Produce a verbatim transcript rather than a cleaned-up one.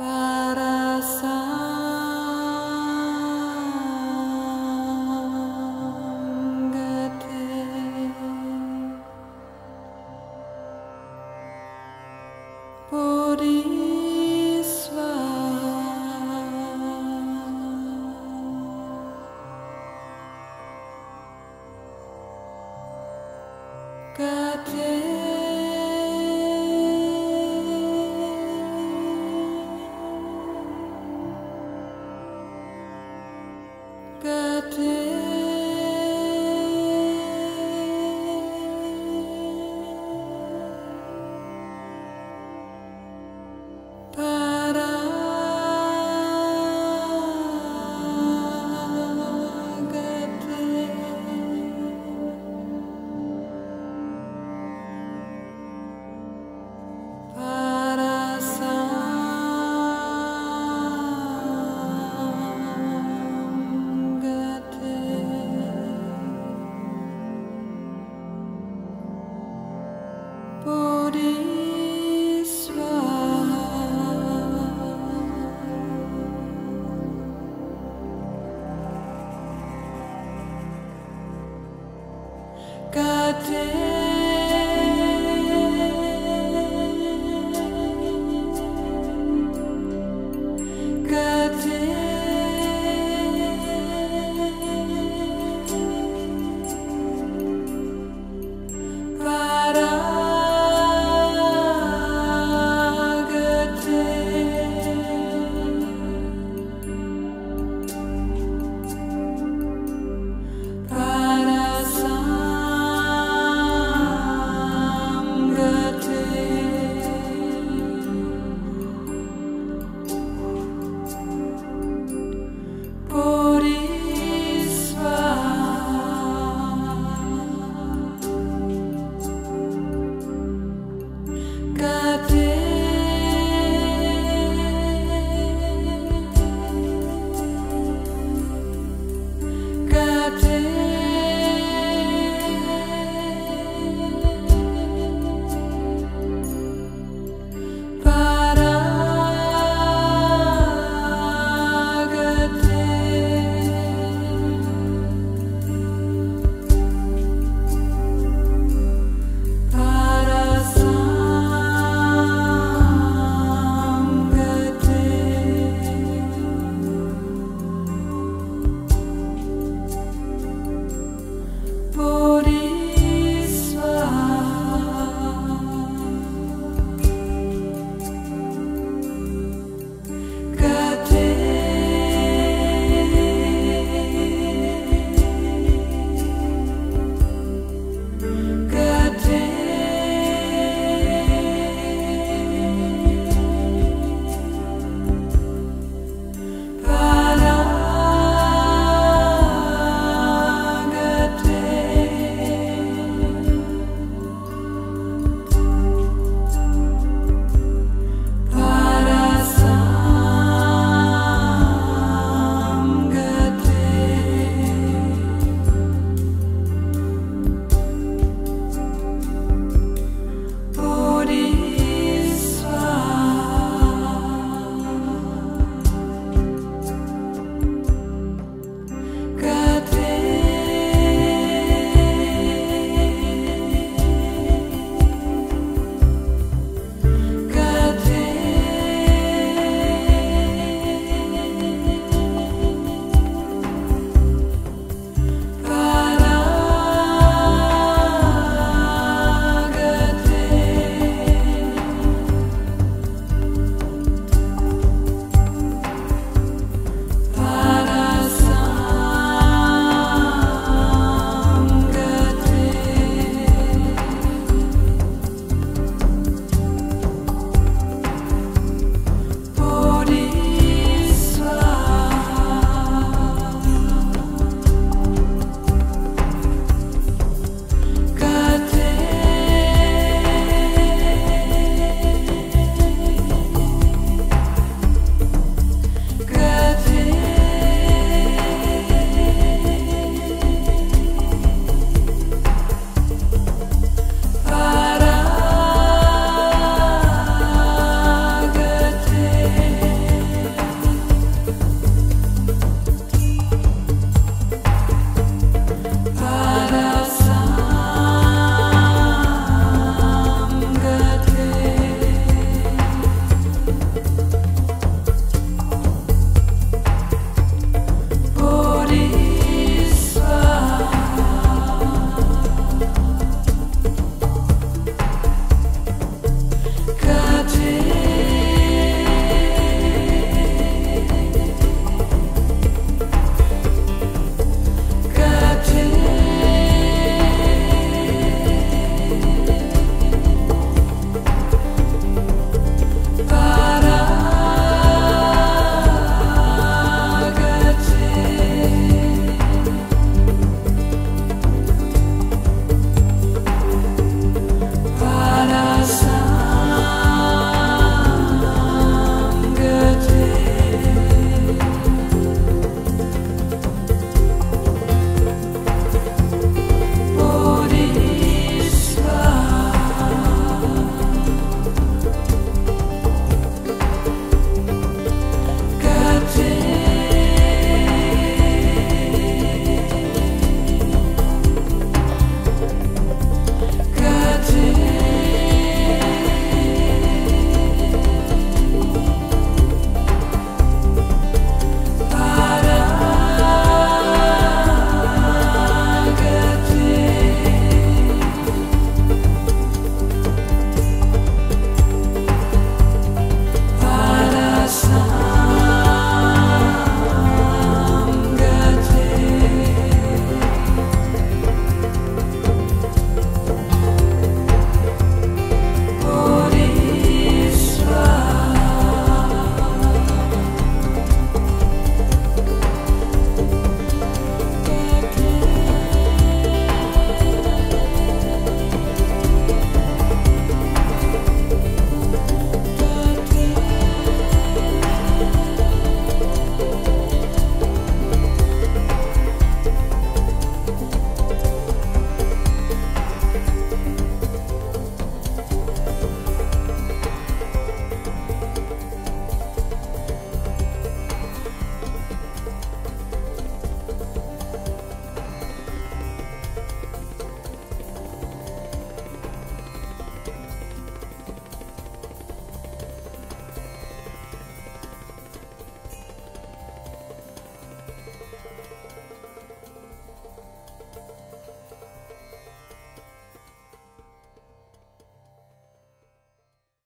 Bye.